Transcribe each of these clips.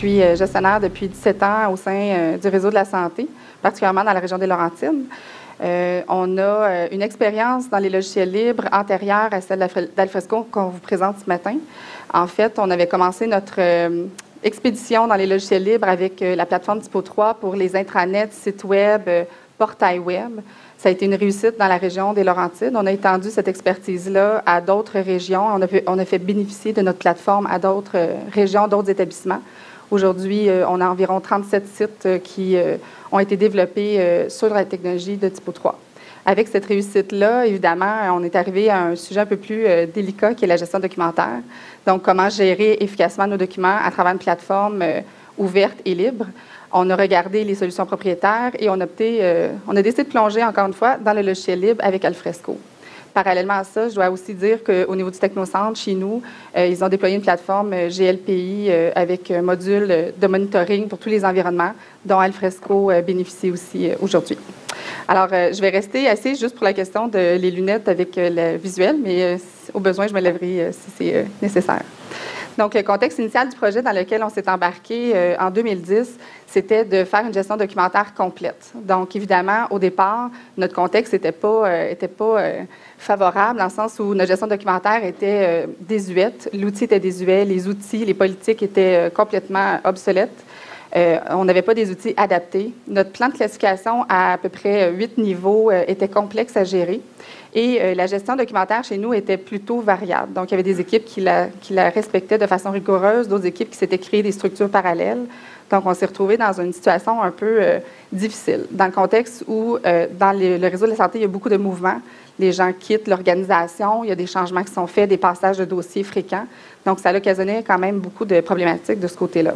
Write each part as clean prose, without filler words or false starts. suis gestionnaire depuis 17 ans au sein du réseau de la santé, particulièrement dans la région des Laurentides. On a une expérience dans les logiciels libres antérieure à celle d'Alfresco qu'on vous présente ce matin. En fait, on avait commencé notre expédition dans les logiciels libres avec la plateforme Typo3 pour les intranets, sites web, portails web. Ça a été une réussite dans la région des Laurentides. On a étendu cette expertise-là à d'autres régions. On a fait bénéficier de notre plateforme à d'autres régions, d'autres établissements. Aujourd'hui, on a environ 37 sites qui ont été développés sur la technologie de Typo3. Avec cette réussite-là, évidemment, on est arrivé à un sujet un peu plus délicat qui est la gestion documentaire. Donc, comment gérer efficacement nos documents à travers une plateforme ouverte et libre. On a regardé les solutions propriétaires et on a décidé de plonger, encore une fois, dans le logiciel libre avec Alfresco. Parallèlement à ça, je dois aussi dire qu'au niveau du Technocentre, chez nous, ils ont déployé une plateforme GLPI avec un module de monitoring pour tous les environnements, dont Alfresco bénéficie aussi aujourd'hui. Alors, je vais rester assise juste pour la question de les lunettes avec le visuel, mais au besoin, je me lèverai si c'est nécessaire. Donc, le contexte initial du projet dans lequel on s'est embarqué en 2010, c'était de faire une gestion documentaire complète. Donc, évidemment, au départ, notre contexte n'était pas, favorable, dans le sens où notre gestion documentaire était désuète, l'outil était désuet, les outils, les politiques étaient complètement obsolètes. On n'avait pas des outils adaptés. Notre plan de classification à peu près 8 niveaux était complexe à gérer. Et la gestion documentaire chez nous était plutôt variable. Donc, il y avait des équipes qui la respectaient de façon rigoureuse, d'autres équipes qui s'étaient créées des structures parallèles. Donc, on s'est retrouvé dans une situation un peu difficile, dans le contexte où, dans le réseau de la santé, il y a beaucoup de mouvements. Les gens quittent l'organisation, il y a des changements qui sont faits, des passages de dossiers fréquents. Donc, ça occasionnait quand même beaucoup de problématiques de ce côté-là.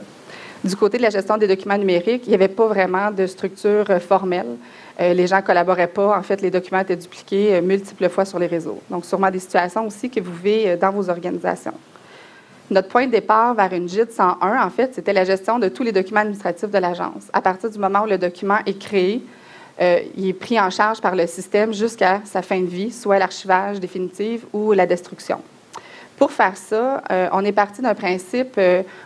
Du côté de la gestion des documents numériques, il n'y avait pas vraiment de structure formelle. Les gens ne collaboraient pas. En fait, les documents étaient dupliqués multiples fois sur les réseaux. Donc, sûrement des situations aussi que vous vivez dans vos organisations. Notre point de départ vers une GIT 101, en fait, c'était la gestion de tous les documents administratifs de l'agence. À partir du moment où le document est créé, il est pris en charge par le système jusqu'à sa fin de vie, soit l'archivage définitif ou la destruction. Pour faire ça, on est parti d'un principe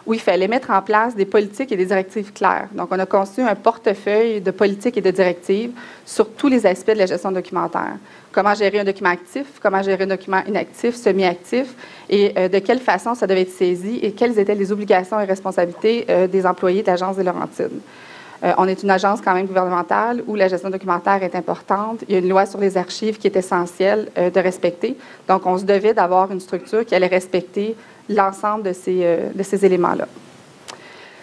où il fallait mettre en place des politiques et des directives claires. Donc, on a conçu un portefeuille de politiques et de directives sur tous les aspects de la gestion documentaire. Comment gérer un document actif, comment gérer un document inactif, semi-actif, et de quelle façon ça devait être saisi et quelles étaient les obligations et responsabilités des employés de l'Agence des Laurentides. On est une agence quand même gouvernementale où la gestion documentaire est importante. Il y a une loi sur les archives qui est essentielle de respecter. Donc, on se devait d'avoir une structure qui allait respecter l'ensemble de ces éléments-là.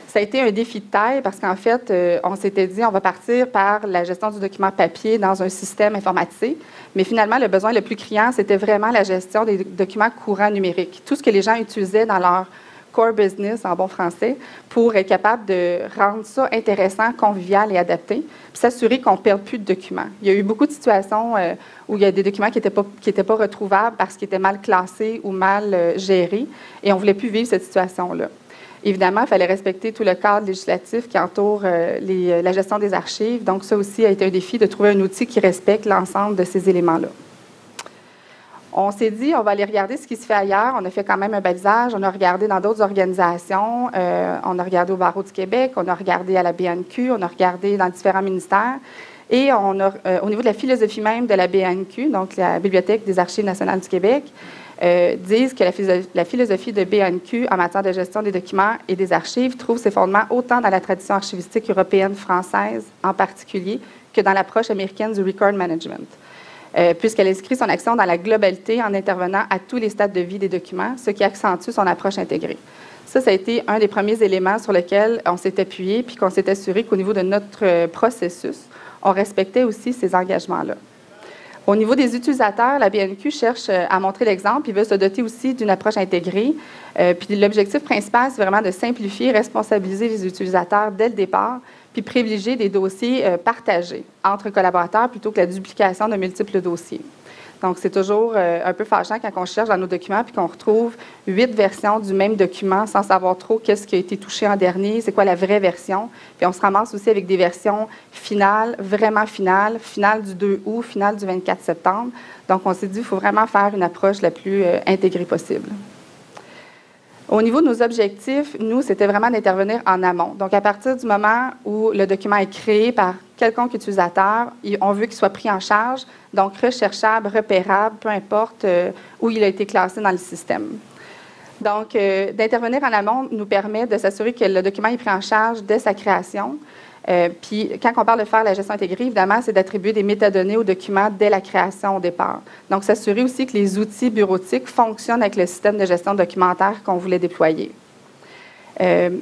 Ça a été un défi de taille parce qu'en fait, on s'était dit on va partir par la gestion du document papier dans un système informatisé. Mais finalement, le besoin le plus criant, c'était vraiment la gestion des documents courants numériques. Tout ce que les gens utilisaient dans leur core business, en bon français, pour être capable de rendre ça intéressant, convivial et adapté, puis s'assurer qu'on ne perde plus de documents. Il y a eu beaucoup de situations où il y a des documents qui n'étaient pas retrouvables parce qu'ils étaient mal classés ou mal gérés, et on ne voulait plus vivre cette situation-là. Évidemment, il fallait respecter tout le cadre législatif qui entoure la gestion des archives, donc ça aussi a été un défi de trouver un outil qui respecte l'ensemble de ces éléments-là. On s'est dit, on va aller regarder ce qui se fait ailleurs. On a fait quand même un balisage. On a regardé dans d'autres organisations. On a regardé au barreau du Québec. On a regardé à la BNQ. On a regardé dans différents ministères. Et on a, au niveau de la philosophie même de la BNQ, donc la Bibliothèque des Archives nationales du Québec, disent que la philosophie de BNQ en matière de gestion des documents et des archives trouve ses fondements autant dans la tradition archivistique européenne, française en particulier, que dans l'approche américaine du record management. Puisqu'elle inscrit son action dans la globalité en intervenant à tous les stades de vie des documents, ce qui accentue son approche intégrée. Ça a été un des premiers éléments sur lequel on s'est appuyé puis qu'on s'est assuré qu'au niveau de notre processus, on respectait aussi ces engagements-là. Au niveau des utilisateurs, la BNQ cherche à montrer l'exemple et veut se doter aussi d'une approche intégrée. Puis l'objectif principal, c'est vraiment de simplifier, responsabiliser les utilisateurs dès le départ puis privilégier des dossiers partagés entre collaborateurs plutôt que la duplication de multiples dossiers. Donc, c'est toujours un peu fâchant quand on cherche dans nos documents puis qu'on retrouve 8 versions du même document sans savoir trop qu'est-ce qui a été touché en dernier, c'est quoi la vraie version. Puis on se ramasse aussi avec des versions finales, vraiment finales, finales du 2 août, finales du 24 septembre. Donc, on s'est dit qu'il faut vraiment faire une approche la plus intégrée possible. Au niveau de nos objectifs, nous, c'était vraiment d'intervenir en amont. Donc, à partir du moment où le document est créé par quelconque utilisateur, on veut qu'il soit pris en charge, donc recherchable, repérable, peu importe où il a été classé dans le système. Donc, d'intervenir en amont nous permet de s'assurer que le document est pris en charge dès sa création. Puis, quand on parle de faire la gestion intégrée, évidemment, c'est d'attribuer des métadonnées au document dès la création au départ. Donc, s'assurer aussi que les outils bureautiques fonctionnent avec le système de gestion documentaire qu'on voulait déployer.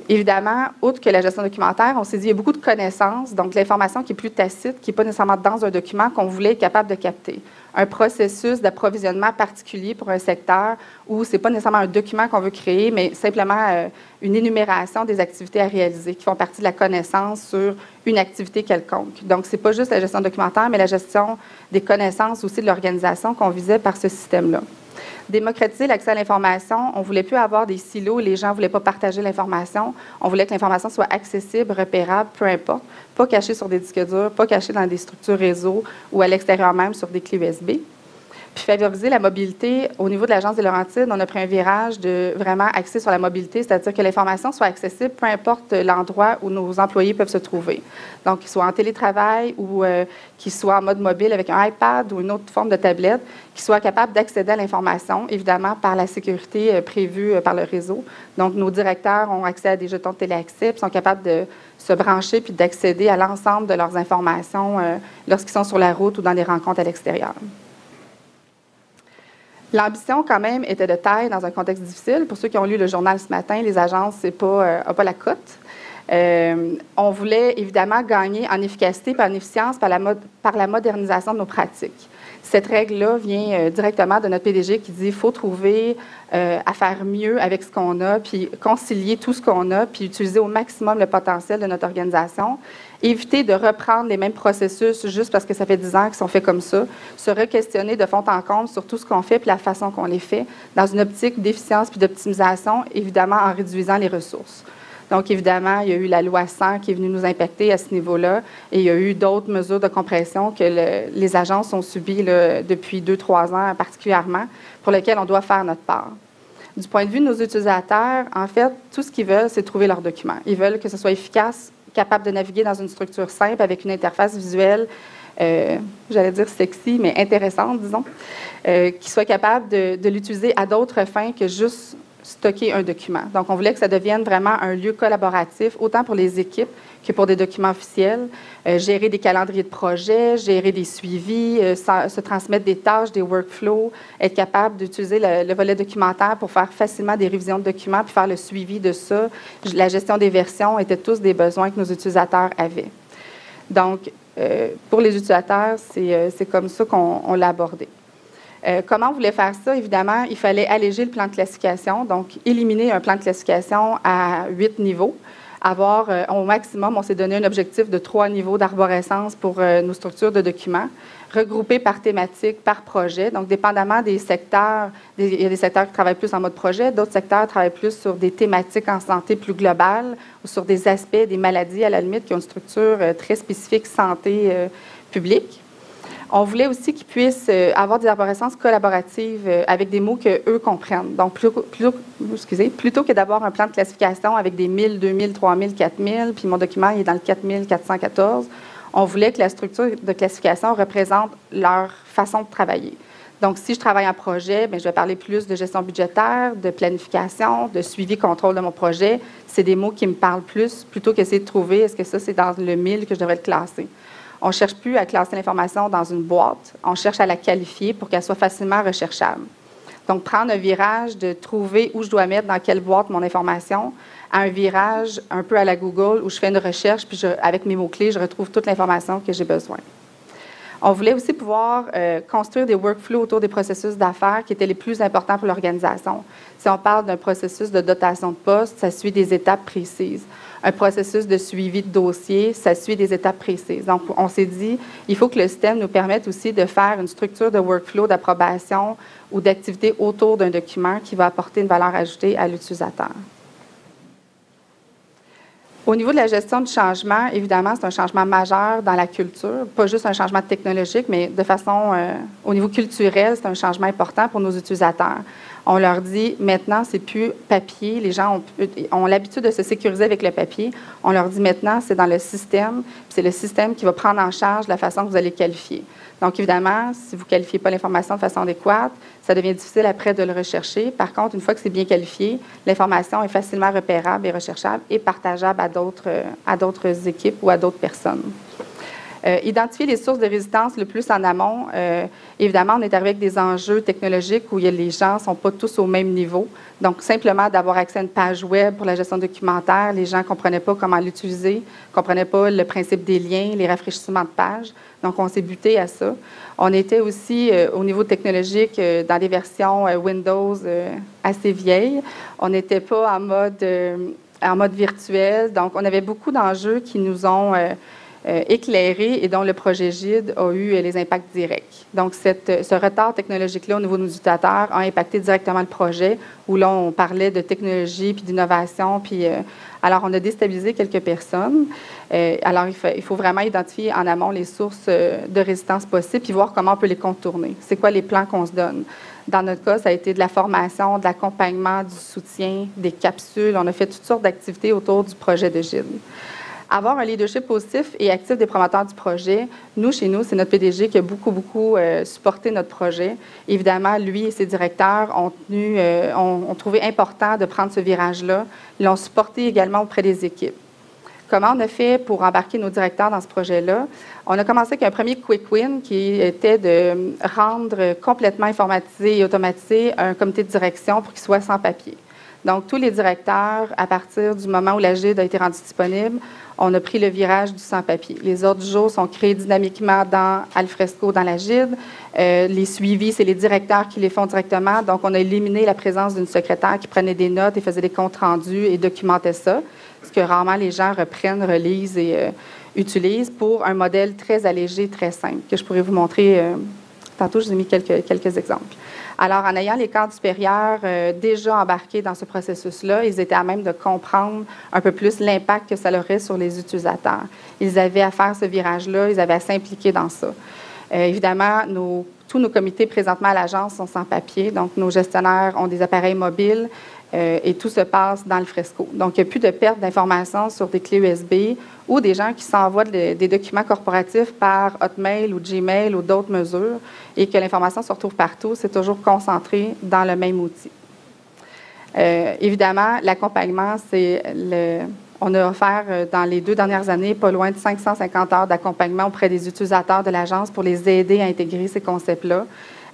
Évidemment, outre que la gestion documentaire, on s'est dit qu'il y a beaucoup de connaissances, donc l'information qui est plus tacite, qui n'est pas nécessairement dans un document qu'on voulait être capable de capter. Un processus d'approvisionnement particulier pour un secteur où ce n'est pas nécessairement un document qu'on veut créer, mais simplement une énumération des activités à réaliser qui font partie de la connaissance sur une activité quelconque. Donc, ce n'est pas juste la gestion documentaire, mais la gestion des connaissances aussi de l'organisation qu'on visait par ce système-là. Démocratiser l'accès à l'information, on ne voulait plus avoir des silos, les gens ne voulaient pas partager l'information, on voulait que l'information soit accessible, repérable, peu importe, pas cachée sur des disques durs, pas cachée dans des structures réseau ou à l'extérieur même sur des clés USB. Puis favoriser la mobilité, au niveau de l'Agence des Laurentides, on a pris un virage de vraiment axé sur la mobilité, c'est-à-dire que l'information soit accessible, peu importe l'endroit où nos employés peuvent se trouver. Donc, qu'ils soient en télétravail ou qu'ils soient en mode mobile avec un iPad ou une autre forme de tablette, qu'ils soient capables d'accéder à l'information, évidemment par la sécurité prévue par le réseau. Donc, nos directeurs ont accès à des jetons de téléaccès, puis sont capables de se brancher puis d'accéder à l'ensemble de leurs informations lorsqu'ils sont sur la route ou dans des rencontres à l'extérieur. L'ambition, quand même, était de taille dans un contexte difficile. Pour ceux qui ont lu le journal ce matin, les agences, c'est pas la cote. On voulait évidemment gagner en efficacité et en efficience par la modernisation de nos pratiques. Cette règle-là vient directement de notre PDG qui dit qu'il faut trouver à faire mieux avec ce qu'on a, puis concilier tout ce qu'on a, puis utiliser au maximum le potentiel de notre organisation. Éviter de reprendre les mêmes processus juste parce que ça fait 10 ans qu'ils sont faits comme ça. Se re-questionner de fond en comble sur tout ce qu'on fait et la façon qu'on les fait, dans une optique d'efficience puis d'optimisation, évidemment en réduisant les ressources. Donc, évidemment, il y a eu la loi 100 qui est venue nous impacter à ce niveau-là et il y a eu d'autres mesures de compression que les agences ont subies là, depuis 2-3 ans particulièrement, pour lesquelles on doit faire notre part. Du point de vue de nos utilisateurs, en fait, tout ce qu'ils veulent, c'est trouver leurs documents. Ils veulent que ce soit efficace, capable de naviguer dans une structure simple avec une interface visuelle, j'allais dire sexy, mais intéressante, disons, qui soit capable de l'utiliser à d'autres fins que juste stocker un document. Donc, on voulait que ça devienne vraiment un lieu collaboratif, autant pour les équipes que pour des documents officiels, gérer des calendriers de projets, gérer des suivis, se transmettre des tâches, des workflows, être capable d'utiliser le volet documentaire pour faire facilement des révisions de documents puis faire le suivi de ça. La gestion des versions étaient tous des besoins que nos utilisateurs avaient. Donc, pour les utilisateurs, c'est comme ça qu'on l'a abordé. Comment on voulait faire ça? Évidemment, il fallait alléger le plan de classification, donc éliminer un plan de classification à 8 niveaux. Avoir au maximum, on s'est donné un objectif de 3 niveaux d'arborescence pour nos structures de documents, regroupés par thématique, par projet. Donc, dépendamment des secteurs, il y a des secteurs qui travaillent plus en mode projet, d'autres secteurs travaillent plus sur des thématiques en santé plus globales ou sur des aspects, des maladies à la limite qui ont une structure très spécifique santé publique. On voulait aussi qu'ils puissent avoir des arborescences collaboratives avec des mots qu'eux comprennent. Donc, plutôt que d'avoir un plan de classification avec des 1000, 2000, 3000, 4000, puis mon document il est dans le 4414, on voulait que la structure de classification représente leur façon de travailler. Donc, si je travaille en projet, bien, je vais parler plus de gestion budgétaire, de planification, de suivi, contrôle de mon projet. C'est des mots qui me parlent plus, plutôt qu'essayer de trouver est-ce que ça, c'est dans le 1000 que je devrais le classer. On ne cherche plus à classer l'information dans une boîte, on cherche à la qualifier pour qu'elle soit facilement recherchable. Donc, prendre un virage de trouver où je dois mettre, dans quelle boîte mon information, à un virage un peu à la Google où je fais une recherche, puis avec mes mots-clés, je retrouve toute l'information que j'ai besoin. On voulait aussi pouvoir construire des workflows autour des processus d'affaires qui étaient les plus importants pour l'organisation. Si on parle d'un processus de dotation de poste, ça suit des étapes précises. Un processus de suivi de dossier, ça suit des étapes précises. Donc, on s'est dit, il faut que le système nous permette aussi de faire une structure de workflow d'approbation ou d'activité autour d'un document qui va apporter une valeur ajoutée à l'utilisateur. Au niveau de la gestion du changement, évidemment, c'est un changement majeur dans la culture, pas juste un changement technologique, mais de façon, au niveau culturel, c'est un changement important pour nos utilisateurs. on leur dit, maintenant, c'est plus papier. Les gens ont l'habitude de se sécuriser avec le papier. On leur dit, maintenant, c'est dans le système. C'est le système qui va prendre en charge la façon que vous allez qualifier. Donc, évidemment, si vous ne qualifiez pas l'information de façon adéquate, ça devient difficile après de le rechercher. Par contre, une fois que c'est bien qualifié, l'information est facilement repérable et recherchable et partageable à d'autres équipes ou à d'autres personnes. Identifier les sources de résistance le plus en amont. Évidemment, on est arrivé avec des enjeux technologiques où les gens ne sont pas tous au même niveau. Donc, simplement d'avoir accès à une page web pour la gestion documentaire, les gens ne comprenaient pas comment l'utiliser, ne comprenaient pas le principe des liens, les rafraîchissements de page. Donc, on s'est buté à ça. On était aussi, au niveau technologique, dans des versions Windows assez vieilles. On n'était pas en mode virtuel. Donc, on avait beaucoup d'enjeux qui nous ont... éclairés et dont le projet GIDE a eu les impacts directs. Donc, ce retard technologique-là au niveau de nos utilisateurs a impacté directement le projet, où là, on parlait de technologie puis d'innovation. Puis, alors, on a déstabilisé quelques personnes. Alors, il faut vraiment identifier en amont les sources de résistance possibles puis voir comment on peut les contourner. C'est quoi les plans qu'on se donne? Dans notre cas, ça a été de la formation, de l'accompagnement, du soutien, des capsules. On a fait toutes sortes d'activités autour du projet de GIDE. Avoir un leadership positif et actif des promoteurs du projet. Nous, chez nous, c'est notre PDG qui a beaucoup supporté notre projet. Évidemment, lui et ses directeurs ont trouvé important de prendre ce virage-là. Ils l'ont supporté également auprès des équipes. Comment on a fait pour embarquer nos directeurs dans ce projet-là? On a commencé avec un premier quick win qui était de rendre complètement informatisé et automatisé un comité de direction pour qu'il soit sans papier. Donc, tous les directeurs, à partir du moment où la GIDE a été rendue disponible, on a pris le virage du sans-papier. Les ordres du jour sont créés dynamiquement dans Alfresco, dans la GIDE. Les suivis, c'est les directeurs qui les font directement. Donc, on a éliminé la présence d'une secrétaire qui prenait des notes et faisait des comptes rendus et documentait ça, ce que rarement les gens reprennent, relisent et utilisent pour un modèle très allégé, très simple, que je pourrais vous montrer. Tantôt, je vous ai mis quelques exemples. Alors, en ayant les cadres supérieurs déjà embarqués dans ce processus-là, ils étaient à même de comprendre un peu plus l'impact que ça aurait sur les utilisateurs. Ils avaient à faire ce virage-là, ils avaient à s'impliquer dans ça. Évidemment, tous nos comités présentement à l'agence sont sans papier, donc nos gestionnaires ont des appareils mobiles et tout se passe dans Alfresco. Donc, il n'y a plus de perte d'informations sur des clés USB ou des gens qui s'envoient des documents corporatifs par Hotmail ou Gmail ou d'autres mesures et que l'information se retrouve partout, c'est toujours concentré dans le même outil. Évidemment, l'accompagnement, on a offert dans les 2 dernières années pas loin de 550 heures d'accompagnement auprès des utilisateurs de l'agence pour les aider à intégrer ces concepts-là,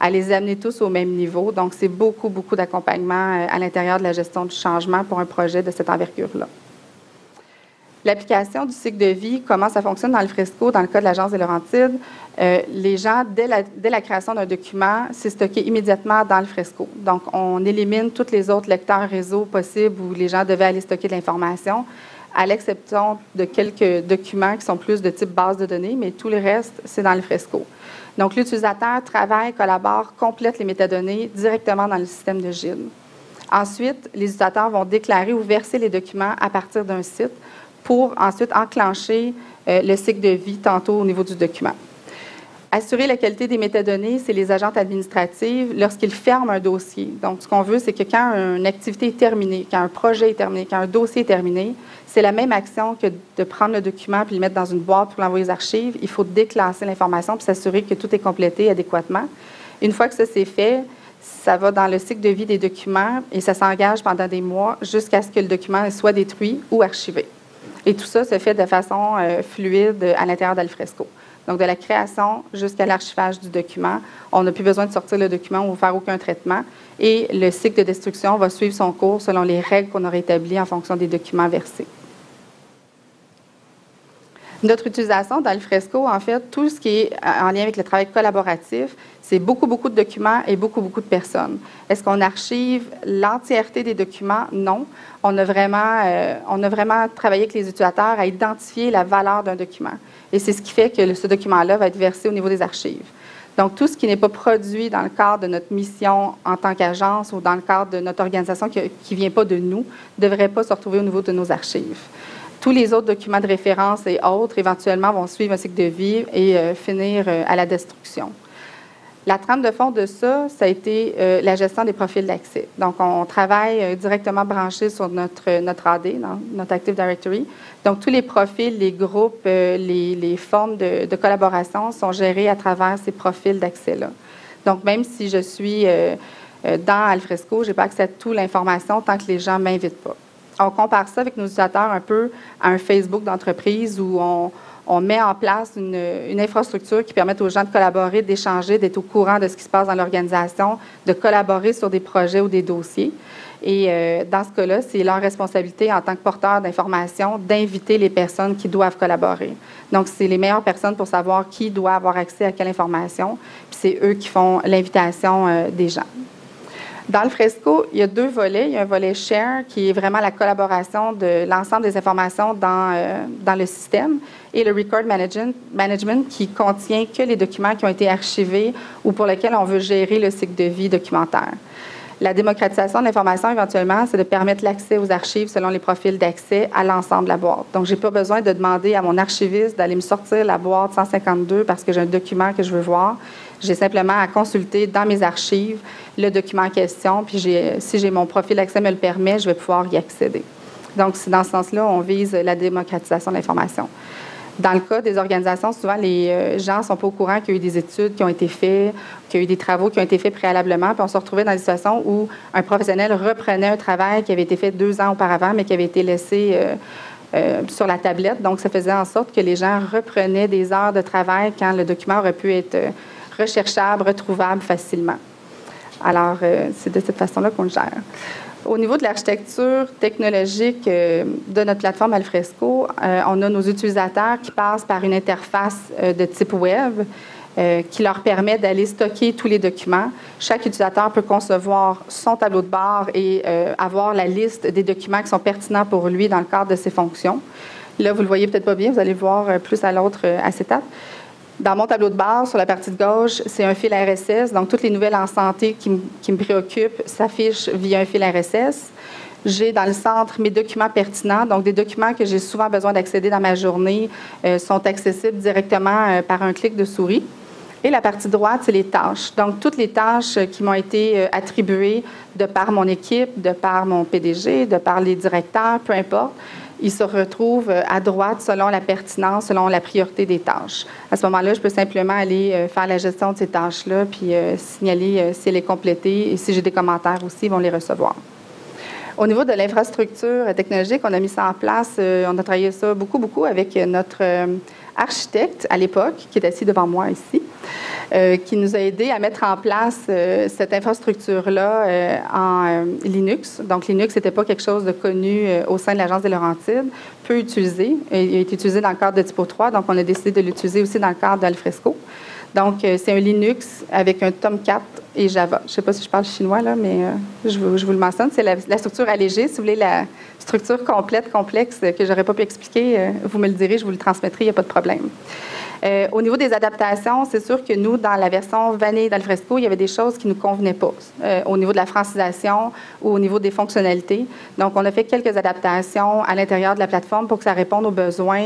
à les amener tous au même niveau. Donc, c'est beaucoup, beaucoup d'accompagnement à l'intérieur de la gestion du changement pour un projet de cette envergure-là. L'application du cycle de vie, comment ça fonctionne dans Alfresco, dans le cas de l'Agence des Laurentides, les gens, dès la création d'un document, c'est stocké immédiatement dans Alfresco. Donc, on élimine tous les autres lecteurs réseau possibles où les gens devaient aller stocker de l'information, à l'exception de quelques documents qui sont plus de type base de données, mais tout le reste, c'est dans Alfresco. Donc, l'utilisateur travaille, collabore, complète les métadonnées directement dans le système de GIDE. Ensuite, les utilisateurs vont déclarer ou verser les documents à partir d'un site pour ensuite enclencher le cycle de vie tantôt au niveau du document. Assurer la qualité des métadonnées, c'est les agentes administratives lorsqu'ils ferment un dossier. Donc, ce qu'on veut, c'est que quand une activité est terminée, quand un projet est terminé, quand un dossier est terminé, c'est la même action que de prendre le document puis le mettre dans une boîte pour l'envoyer aux archives. Il faut déclasser l'information puis s'assurer que tout est complété adéquatement. Une fois que ça c'est fait, ça va dans le cycle de vie des documents et ça s'engage pendant des mois jusqu'à ce que le document soit détruit ou archivé. Et tout ça se fait de façon fluide à l'intérieur d'Alfresco. Donc, de la création jusqu'à l'archivage du document. On n'a plus besoin de sortir le document ou faire aucun traitement. Et le cycle de destruction va suivre son cours selon les règles qu'on aurait établies en fonction des documents versés. Notre utilisation d'Alfresco, en fait, tout ce qui est en lien avec le travail collaboratif, c'est beaucoup, beaucoup de documents et beaucoup, beaucoup de personnes. Est-ce qu'on archive l'entièreté des documents? Non. On a vraiment travaillé avec les utilisateurs à identifier la valeur d'un document. Et c'est ce qui fait que ce document-là va être versé au niveau des archives. Donc, tout ce qui n'est pas produit dans le cadre de notre mission en tant qu'agence ou dans le cadre de notre organisation qui ne vient pas de nous ne devrait pas se retrouver au niveau de nos archives. Tous les autres documents de référence et autres, éventuellement, vont suivre un cycle de vie et finir à la destruction. La trame de fond de ça, ça a été la gestion des profils d'accès. Donc, on travaille directement branché sur notre AD, notre Active Directory. Donc, tous les profils, les groupes, les formes de collaboration sont gérés à travers ces profils d'accès-là. Donc, même si je suis dans Alfresco, je n'ai pas accès à toute l'information tant que les gens ne m'invitent pas. On compare ça avec nos utilisateurs un peu à un Facebook d'entreprise où on met en place une infrastructure qui permette aux gens de collaborer, d'échanger, d'être au courant de ce qui se passe dans l'organisation, de collaborer sur des projets ou des dossiers. Et dans ce cas-là, c'est leur responsabilité en tant que porteur d'informations d'inviter les personnes qui doivent collaborer. Donc, c'est les meilleures personnes pour savoir qui doit avoir accès à quelle information, puis c'est eux qui font l'invitation des gens. Dans Alfresco, il y a deux volets. Il y a un volet share qui est vraiment la collaboration de l'ensemble des informations dans le système et le record management qui contient que les documents qui ont été archivés ou pour lesquels on veut gérer le cycle de vie documentaire. La démocratisation de l'information, éventuellement, c'est de permettre l'accès aux archives selon les profils d'accès à l'ensemble de la boîte. Donc, je n'ai pas besoin de demander à mon archiviste d'aller me sortir la boîte 152 parce que j'ai un document que je veux voir. J'ai simplement à consulter dans mes archives le document en question, puis si j'ai mon profil d'accès me le permet, je vais pouvoir y accéder. Donc, c'est dans ce sens-là on vise la démocratisation de l'information. Dans le cas des organisations, souvent, les gens ne sont pas au courant qu'il y a eu des études qui ont été faites, qu'il y a eu des travaux qui ont été faits préalablement, puis on se retrouvait dans des situations où un professionnel reprenait un travail qui avait été fait 2 ans auparavant, mais qui avait été laissé sur la tablette. Donc, ça faisait en sorte que les gens reprenaient des heures de travail quand le document aurait pu être recherchable, retrouvable facilement. Alors, c'est de cette façon-là qu'on le gère. Au niveau de l'architecture technologique de notre plateforme Alfresco, on a nos utilisateurs qui passent par une interface de type web qui leur permet d'aller stocker tous les documents. Chaque utilisateur peut concevoir son tableau de bord et avoir la liste des documents qui sont pertinents pour lui dans le cadre de ses fonctions. Là, vous ne le voyez peut-être pas bien, vous allez voir plus à cette étape. Dans mon tableau de bord, sur la partie de gauche, c'est un fil RSS. Donc, toutes les nouvelles en santé qui me préoccupent s'affichent via un fil RSS. J'ai dans le centre mes documents pertinents. Donc, des documents que j'ai souvent besoin d'accéder dans ma journée sont accessibles directement par un clic de souris. Et la partie droite, c'est les tâches. Donc, toutes les tâches qui m'ont été attribuées de par mon équipe, de par mon PDG, de par les directeurs, peu importe. Ils se retrouvent à droite selon la pertinence, selon la priorité des tâches. À ce moment-là, je peux simplement aller faire la gestion de ces tâches-là puis signaler si elle est complétée et si j'ai des commentaires aussi, ils vont les recevoir. Au niveau de l'infrastructure technologique, on a mis ça en place, on a travaillé ça beaucoup avec notre architecte à l'époque, qui est assis devant moi ici, qui nous a aidé à mettre en place cette infrastructure-là en Linux. Donc, Linux, ce n'était pas quelque chose de connu au sein de l'Agence des Laurentides, peu utilisé. Il a été utilisé dans le cadre de Typo3, donc on a décidé de l'utiliser aussi dans le cadre d'Alfresco. Donc, c'est un Linux avec un Tomcat et Java. Je ne sais pas si je parle chinois, là, mais je vous le mentionne. C'est la structure allégée. Si vous voulez la structure complète, complexe, que je n'aurais pas pu expliquer, vous me le direz, je vous le transmettrai, il n'y a pas de problème. Au niveau des adaptations, c'est sûr que nous, dans la version vanille d'Alfresco, il y avait des choses qui ne nous convenaient pas au niveau de la francisation ou au niveau des fonctionnalités. Donc, on a fait quelques adaptations à l'intérieur de la plateforme pour que ça réponde aux besoins,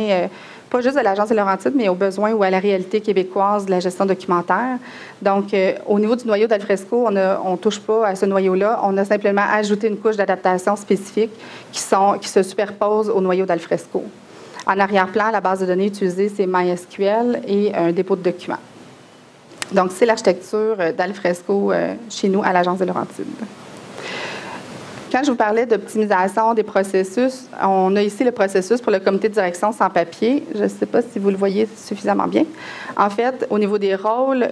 pas juste de l'Agence des Laurentides, mais aux besoins ou à la réalité québécoise de la gestion documentaire. Donc, au niveau du noyau d'Alfresco, on ne touche pas à ce noyau-là. On a simplement ajouté une couche d'adaptation spécifique qui se superpose au noyau d'Alfresco. En arrière-plan, la base de données utilisée, c'est MySQL et un dépôt de documents. Donc, c'est l'architecture d'Alfresco chez nous à l'Agence des Laurentides. Quand je vous parlais d'optimisation des processus, on a ici le processus pour le comité de direction sans papier. Je ne sais pas si vous le voyez suffisamment bien. En fait, au niveau des rôles,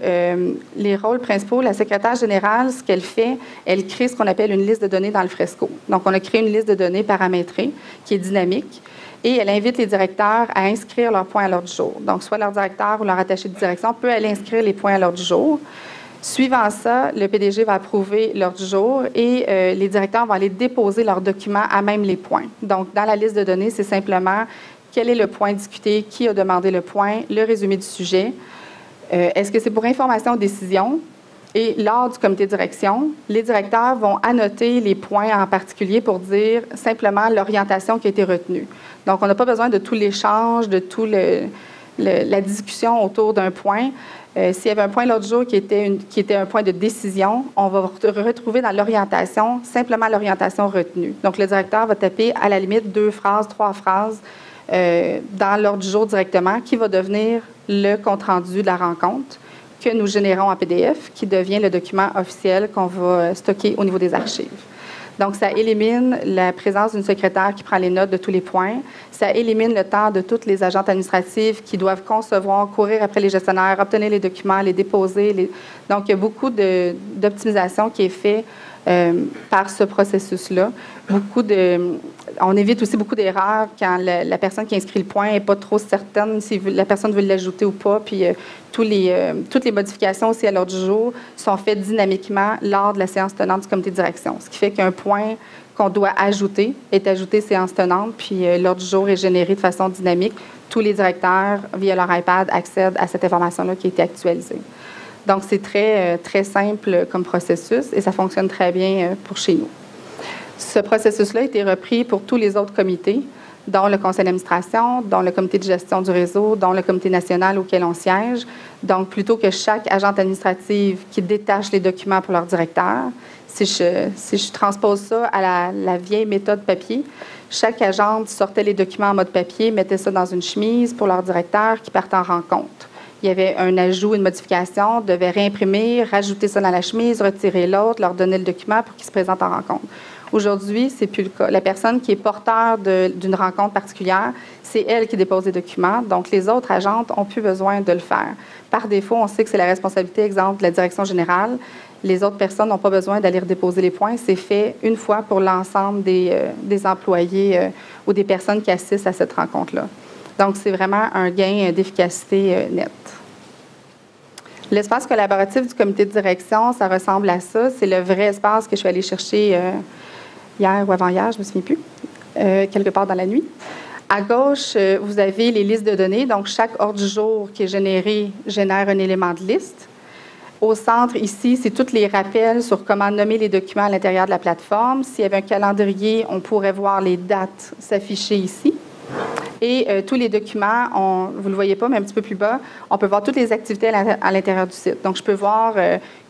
les rôles principaux, la secrétaire générale, ce qu'elle fait, elle crée ce qu'on appelle une liste de données dans Alfresco. Donc, on a créé une liste de données paramétrée qui est dynamique. Et elle invite les directeurs à inscrire leurs points à l'ordre du jour. Donc, soit leur directeur ou leur attaché de direction peut aller inscrire les points à l'ordre du jour. Suivant ça, le PDG va approuver l'ordre du jour et les directeurs vont aller déposer leurs documents à même les points. Donc, dans la liste de données, c'est simplement quel est le point discuté, qui a demandé le point, le résumé du sujet. Est-ce que c'est pour information ou décision? Et lors du comité de direction, les directeurs vont annoter les points en particulier pour dire simplement l'orientation qui a été retenue. Donc, on n'a pas besoin de tout l'échange, de toute la discussion autour d'un point. S'il y avait un point l'autre jour qui était un point de décision, on va retrouver dans l'orientation, simplement l'orientation retenue. Donc, le directeur va taper à la limite 2 phrases, 3 phrases dans l'ordre du jour directement, qui va devenir le compte-rendu de la rencontre que nous générons en PDF, qui devient le document officiel qu'on va stocker au niveau des archives. Donc, ça élimine la présence d'une secrétaire qui prend les notes de tous les points. Ça élimine le temps de toutes les agentes administratives qui doivent concevoir, courir après les gestionnaires, obtenir les documents, les déposer. Donc, il y a beaucoup d'optimisation qui est faite par ce processus-là. On évite aussi beaucoup d'erreurs quand la personne qui inscrit le point n'est pas trop certaine si la personne veut l'ajouter ou pas. Puis, toutes les modifications aussi à l'ordre du jour sont faites dynamiquement lors de la séance tenante du comité de direction, ce qui fait qu'un point qu'on doit ajouter est ajouté séance tenante, puis l'ordre du jour est généré de façon dynamique. Tous les directeurs, via leur iPad, accèdent à cette information-là qui a été actualisée. Donc, c'est très, très simple comme processus et ça fonctionne très bien pour chez nous. Ce processus-là a été repris pour tous les autres comités, dont le conseil d'administration, dont le comité de gestion du réseau, dont le comité national auquel on siège. Donc, plutôt que chaque agente administrative qui détache les documents pour leur directeur, si je transpose ça à la vieille méthode papier, chaque agente sortait les documents en mode papier, mettait ça dans une chemise pour leur directeur qui partait en rencontre. Il y avait un ajout, une modification, devait réimprimer, rajouter ça dans la chemise, retirer l'autre, leur donner le document pour qu'ils se présentent en rencontre. Aujourd'hui, ce n'est plus le cas. La personne qui est porteur d'une rencontre particulière, c'est elle qui dépose les documents. Donc, les autres agentes n'ont plus besoin de le faire. Par défaut, on sait que c'est la responsabilité, exemple, de la direction générale. Les autres personnes n'ont pas besoin d'aller redéposer les points. C'est fait une fois pour l'ensemble des employés ou des personnes qui assistent à cette rencontre-là. Donc, c'est vraiment un gain d'efficacité net. L'espace collaboratif du comité de direction, ça ressemble à ça. C'est le vrai espace que je suis allée chercher hier ou avant-hier, je ne me souviens plus, quelque part dans la nuit. À gauche, vous avez les listes de données. Donc, chaque ordre du jour qui est généré génère un élément de liste. Au centre, ici, c'est tous les rappels sur comment nommer les documents à l'intérieur de la plateforme. S'il y avait un calendrier, on pourrait voir les dates s'afficher ici. Et tous les documents, vous ne le voyez pas, mais un petit peu plus bas, on peut voir toutes les activités à l'intérieur du site. Donc, je peux voir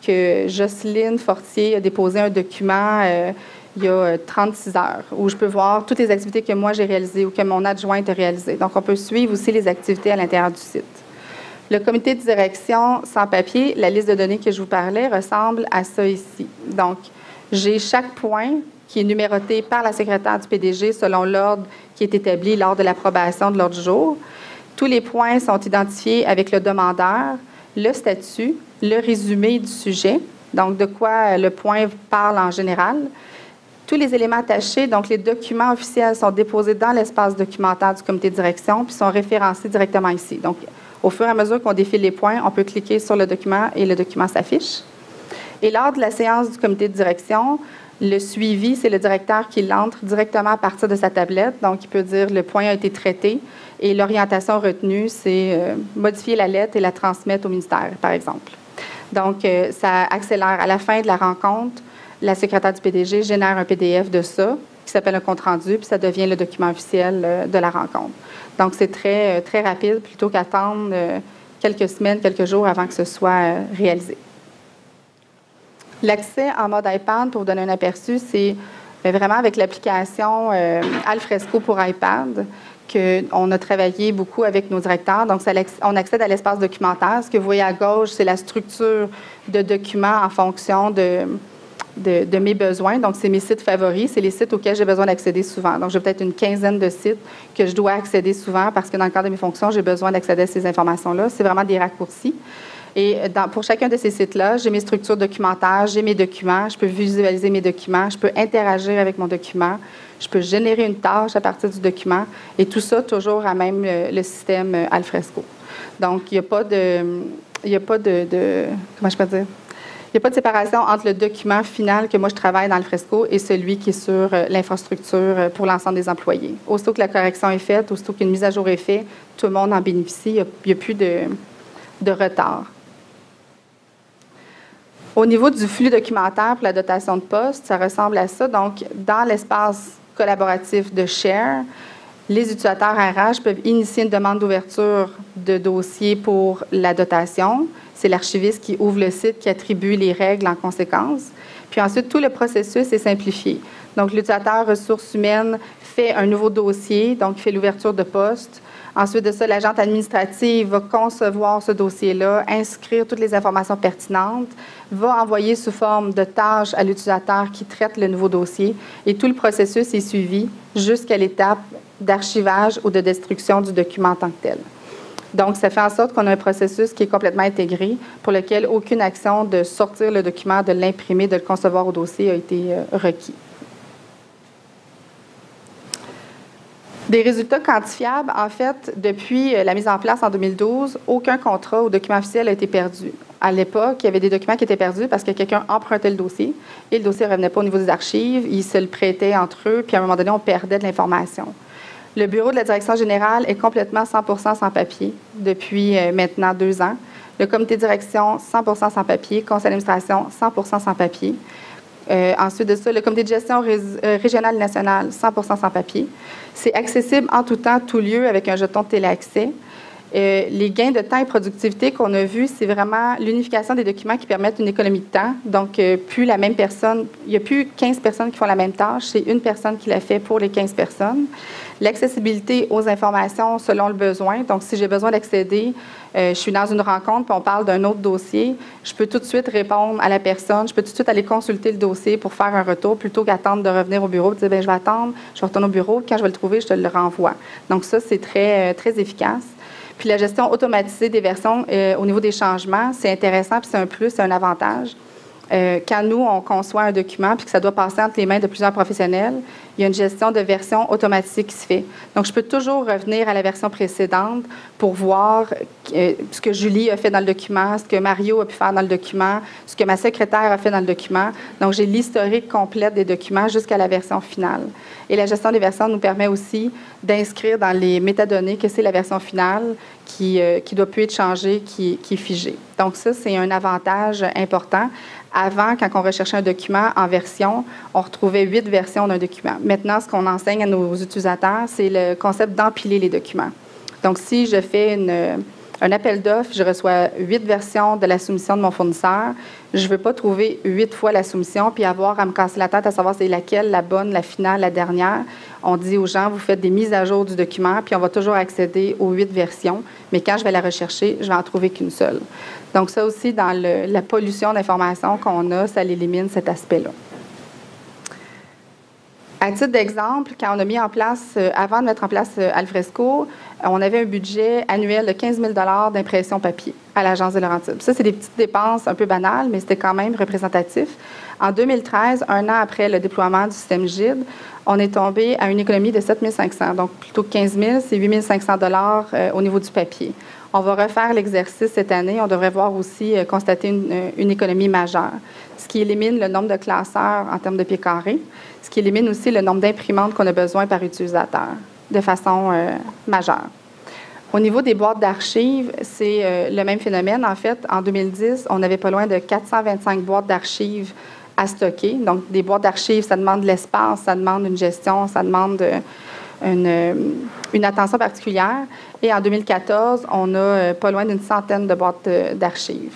que Jocelyne Fortier a déposé un document il y a 36 heures, où je peux voir toutes les activités que moi j'ai réalisées ou que mon adjointe a réalisées. Donc, on peut suivre aussi les activités à l'intérieur du site. Le comité de direction sans papier, la liste de données que je vous parlais, ressemble à ça ici. Donc, j'ai chaque point qui est numéroté par la secrétaire du PDG selon l'ordre qui est établi lors de l'approbation de l'ordre du jour. Tous les points sont identifiés avec le demandeur, le statut, le résumé du sujet, donc de quoi le point parle en général. Tous les éléments attachés, donc les documents officiels, sont déposés dans l'espace documentaire du comité de direction puis sont référencés directement ici. Donc, au fur et à mesure qu'on défile les points, on peut cliquer sur le document et le document s'affiche. Et lors de la séance du comité de direction, le suivi, c'est le directeur qui l'entre directement à partir de sa tablette. Donc, il peut dire le point a été traité et l'orientation retenue, c'est modifier la lettre et la transmettre au ministère, par exemple. Donc, ça accélère. À la fin de la rencontre, la secrétaire du PDG génère un PDF de ça qui s'appelle un compte-rendu, puis ça devient le document officiel de la rencontre. Donc, c'est très, très rapide plutôt qu'attendre quelques semaines, quelques jours avant que ce soit réalisé. L'accès en mode iPad, pour vous donner un aperçu, c'est vraiment avec l'application Alfresco pour iPad qu'on a travaillé beaucoup avec nos directeurs. Donc, on accède à l'espace documentaire. Ce que vous voyez à gauche, c'est la structure de documents en fonction de mes besoins. Donc, c'est mes sites favoris. C'est les sites auxquels j'ai besoin d'accéder souvent. Donc, j'ai peut-être une quinzaine de sites que je dois accéder souvent parce que dans le cadre de mes fonctions, j'ai besoin d'accéder à ces informations-là. C'est vraiment des raccourcis. Et pour chacun de ces sites-là, j'ai mes structures documentaires, j'ai mes documents, je peux visualiser mes documents, je peux interagir avec mon document, je peux générer une tâche à partir du document, et tout ça toujours à même le système Alfresco. Donc, il n'y a pas de séparation entre le document final que moi je travaille dans Alfresco et celui qui est sur l'infrastructure pour l'ensemble des employés. Aussitôt que la correction est faite, aussitôt qu'une mise à jour est faite, tout le monde en bénéficie, il n'y a plus de retard. Au niveau du flux documentaire pour la dotation de poste, ça ressemble à ça. Donc, dans l'espace collaboratif de Share, les utilisateurs RH peuvent initier une demande d'ouverture de dossier pour la dotation. C'est l'archiviste qui ouvre le site, qui attribue les règles en conséquence. Puis ensuite, tout le processus est simplifié. Donc, l'utilisateur ressources humaines fait un nouveau dossier, donc il fait l'ouverture de poste. Ensuite de ça, l'agente administrative va concevoir ce dossier-là, inscrire toutes les informations pertinentes, va envoyer sous forme de tâche à l'utilisateur qui traite le nouveau dossier. Et tout le processus est suivi jusqu'à l'étape d'archivage ou de destruction du document en tant que tel. Donc, ça fait en sorte qu'on a un processus qui est complètement intégré, pour lequel aucune action de sortir le document, de l'imprimer, de le concevoir au dossier a été requise. Des résultats quantifiables, en fait, depuis la mise en place en 2012, aucun contrat ou document officiel n'a été perdu. À l'époque, il y avait des documents qui étaient perdus parce que quelqu'un empruntait le dossier et le dossier ne revenait pas au niveau des archives, ils se le prêtaient entre eux, puis à un moment donné, on perdait de l'information. Le bureau de la direction générale est complètement 100% sans papier depuis maintenant 2 ans. Le comité de direction, 100% sans papier. Conseil d'administration, 100% sans papier. Ensuite de ça, le comité de gestion régionale et nationale, 100% sans papier. C'est accessible en tout temps, tout lieu, avec un jeton de téléaccès. Les gains de temps et productivité qu'on a vus, c'est vraiment l'unification des documents qui permettent une économie de temps. Donc, plus la même personne, il n'y a plus 15 personnes qui font la même tâche, c'est une personne qui la fait pour les 15 personnes. L'accessibilité aux informations selon le besoin. Donc, si j'ai besoin d'accéder, je suis dans une rencontre puis on parle d'un autre dossier, je peux tout de suite répondre à la personne, je peux tout de suite aller consulter le dossier pour faire un retour plutôt qu'attendre de revenir au bureau et dire bien, je vais attendre, je retourne au bureau, quand je vais le trouver, je te le renvoie. Donc, ça, c'est très, très efficace. Puis la gestion automatisée des versions au niveau des changements, c'est intéressant puis c'est un plus, c'est un avantage. Quand nous, on conçoit un document puis que ça doit passer entre les mains de plusieurs professionnels, il y a une gestion de version automatisée qui se fait. Donc, je peux toujours revenir à la version précédente pour voir ce que Julie a fait dans le document, ce que Mario a pu faire dans le document, ce que ma secrétaire a fait dans le document. Donc, j'ai l'historique complète des documents jusqu'à la version finale. Et la gestion des versions nous permet aussi d'inscrire dans les métadonnées que c'est la version finale qui doit plus être changée, qui est figée. Donc, ça, c'est un avantage important. Avant, quand on recherchait un document en version, on retrouvait 8 versions d'un document. Maintenant, ce qu'on enseigne à nos utilisateurs, c'est le concept d'empiler les documents. Donc, si je fais un appel d'offres, je reçois 8 versions de la soumission de mon fournisseur, je ne veux pas trouver 8 fois la soumission puis avoir à me casser la tête à savoir c'est laquelle, la bonne, la finale, la dernière. On dit aux gens, vous faites des mises à jour du document puis on va toujours accéder aux 8 versions, mais quand je vais la rechercher, je vais en trouver qu'une seule. Donc, ça aussi, dans la pollution d'informations qu'on a, ça l'élimine, cet aspect-là. À titre d'exemple, quand on a mis en place, avant de mettre en place Alfresco, on avait un budget annuel de 15 000 $ d'impression papier à l'Agence de Laurentides. Ça, c'est des petites dépenses un peu banales, mais c'était quand même représentatif. En 2013, un an après le déploiement du système GIDE, on est tombé à une économie de 7 500 $. Donc, plutôt que 15 000 $, c'est 8 500 $ au niveau du papier. On va refaire l'exercice cette année. On devrait voir aussi constater une économie majeure, ce qui élimine le nombre de classeurs en termes de pieds carrés, ce qui élimine aussi le nombre d'imprimantes qu'on a besoin par utilisateur de façon majeure. Au niveau des boîtes d'archives, c'est le même phénomène. En fait, en 2010, on avait pas loin de 425 boîtes d'archives à stocker. Donc, des boîtes d'archives, ça demande de l'espace, ça demande une gestion, ça demande une attention particulière. Et en 2014, on a pas loin d'une centaine de boîtes d'archives.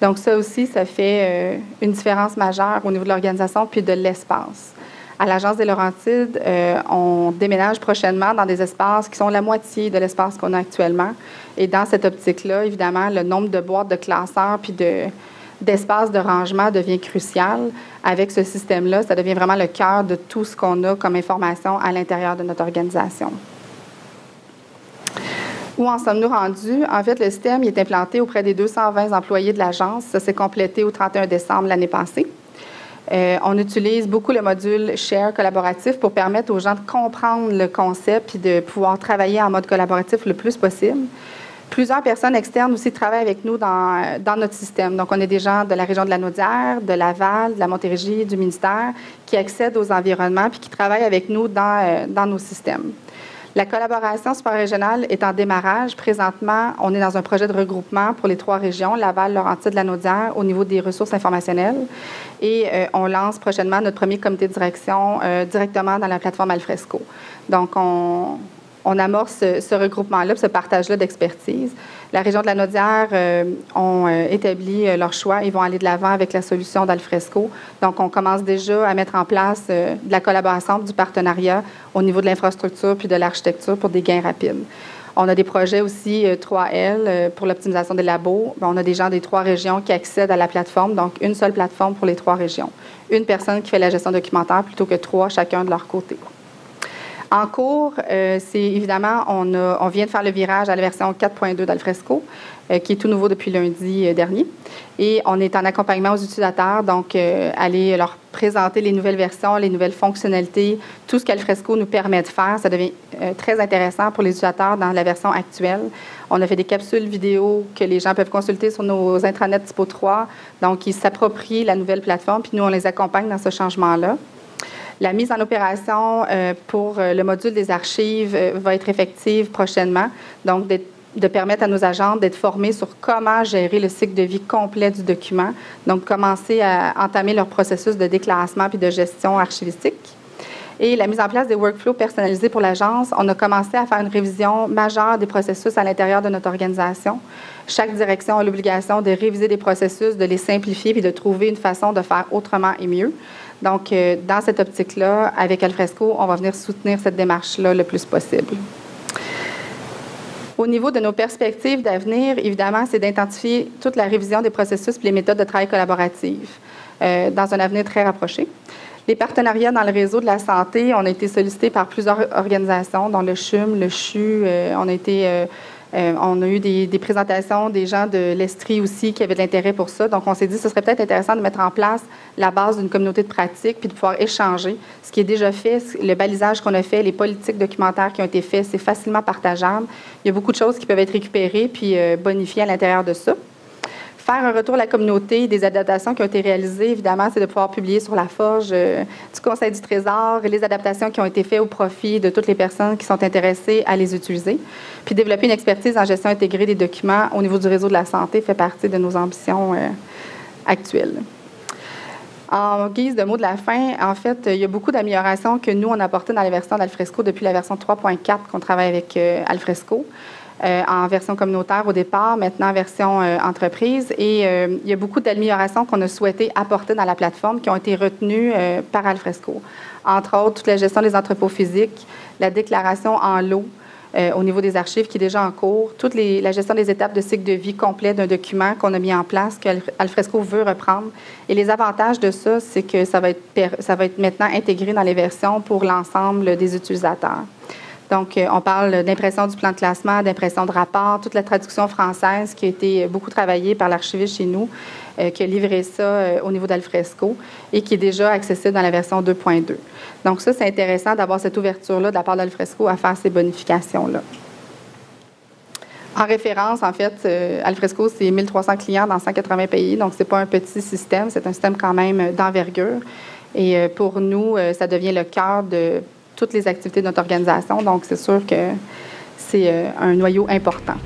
Donc, ça aussi, ça fait une différence majeure au niveau de l'organisation puis de l'espace. À l'Agence des Laurentides, on déménage prochainement dans des espaces qui sont la moitié de l'espace qu'on a actuellement. Et dans cette optique-là, évidemment, le nombre de boîtes de classeurs puis d'espace de rangement devient crucial. Avec ce système-là, ça devient vraiment le cœur de tout ce qu'on a comme information à l'intérieur de notre organisation. Où en sommes-nous rendus? En fait, le système est implanté auprès des 220 employés de l'agence. Ça s'est complété au 31 décembre l'année passée. On utilise beaucoup le module Share collaboratif pour permettre aux gens de comprendre le concept et de pouvoir travailler en mode collaboratif le plus possible. Plusieurs personnes externes aussi travaillent avec nous dans notre système. Donc, on a des gens de la région de la Naudière, de Laval, de la Montérégie, du ministère, qui accèdent aux environnements puis qui travaillent avec nous dans nos systèmes. La collaboration suprarégionale est en démarrage. Présentement, on est dans un projet de regroupement pour les 3 régions, Laval, Laurentides, la Naudière, au niveau des ressources informationnelles. Et on lance prochainement notre premier comité de direction directement dans la plateforme Alfresco. Donc, on on amorce ce regroupement-là, ce partage-là d'expertise. La région de la Naudière ont établi leur choix. Ils vont aller de l'avant avec la solution d'Alfresco. Donc, on commence déjà à mettre en place de la collaboration, du partenariat au niveau de l'infrastructure puis de l'architecture pour des gains rapides. On a des projets aussi 3L pour l'optimisation des labos. On a des gens des 3 régions qui accèdent à la plateforme, donc une seule plateforme pour les 3 régions. Une personne qui fait la gestion documentaire plutôt que 3 chacun de leur côté. En cours, c'est évidemment, on vient de faire le virage à la version 4.2 d'Alfresco, qui est tout nouveau depuis lundi dernier. Et on est en accompagnement aux utilisateurs, donc aller leur présenter les nouvelles versions, les nouvelles fonctionnalités, tout ce qu'Alfresco nous permet de faire. Ça devient très intéressant pour les utilisateurs dans la version actuelle. On a fait des capsules vidéo que les gens peuvent consulter sur nos intranets Typo3. Donc, ils s'approprient la nouvelle plateforme, puis nous, on les accompagne dans ce changement-là. La mise en opération pour le module des archives va être effective prochainement, donc de permettre à nos agents d'être formés sur comment gérer le cycle de vie complet du document, donc commencer à entamer leur processus de déclassement puis de gestion archivistique. Et la mise en place des workflows personnalisés pour l'agence, on a commencé à faire une révision majeure des processus à l'intérieur de notre organisation. Chaque direction a l'obligation de réviser des processus, de les simplifier puis de trouver une façon de faire autrement et mieux. Donc, dans cette optique-là, avec Alfresco, on va venir soutenir cette démarche-là le plus possible. Au niveau de nos perspectives d'avenir, évidemment, c'est d'identifier toute la révision des processus et les méthodes de travail collaborative dans un avenir très rapproché. Les partenariats dans le réseau de la santé, on a été sollicités par plusieurs organisations, dont le CHUM, le CHU, on a eu des présentations des gens de l'Estrie aussi qui avaient de l'intérêt pour ça. Donc, on s'est dit que ce serait peut-être intéressant de mettre en place la base d'une communauté de pratique puis de pouvoir échanger ce qui est déjà fait, le balisage qu'on a fait, les politiques documentaires qui ont été faites, c'est facilement partageable. Il y a beaucoup de choses qui peuvent être récupérées puis bonifiées à l'intérieur de ça. Faire un retour à la communauté, des adaptations qui ont été réalisées, évidemment, c'est de pouvoir publier sur la forge du Conseil du Trésor les adaptations qui ont été faites au profit de toutes les personnes qui sont intéressées à les utiliser. Puis développer une expertise en gestion intégrée des documents au niveau du réseau de la santé fait partie de nos ambitions actuelles. En guise de mot de la fin, en fait, il y a beaucoup d'améliorations que nous, on a apportées dans la version d'Alfresco depuis la version 3.4 qu'on travaille avec Alfresco. En version communautaire au départ, maintenant en version entreprise. Et il y a beaucoup d'améliorations qu'on a souhaité apporter dans la plateforme qui ont été retenues par Alfresco. Entre autres, toute la gestion des entrepôts physiques, la déclaration en lot au niveau des archives qui est déjà en cours, toute la gestion des étapes de cycle de vie complet d'un document qu'on a mis en place, qu'Alfresco veut reprendre. Et les avantages de ça, c'est que ça va être maintenant intégré dans les versions pour l'ensemble des utilisateurs. Donc, on parle d'impression du plan de classement, d'impression de rapport, toute la traduction française qui a été beaucoup travaillée par l'archiviste chez nous, qui a livré ça au niveau d'Alfresco et qui est déjà accessible dans la version 2.2. Donc, ça, c'est intéressant d'avoir cette ouverture-là de la part d'Alfresco à faire ces bonifications-là. En référence, en fait, Alfresco, c'est 1300 clients dans 180 pays, donc ce n'est pas un petit système, c'est un système quand même d'envergure. Et pour nous, ça devient le cœur de toutes les activités de notre organisation. Donc, c'est sûr que c'est un noyau important.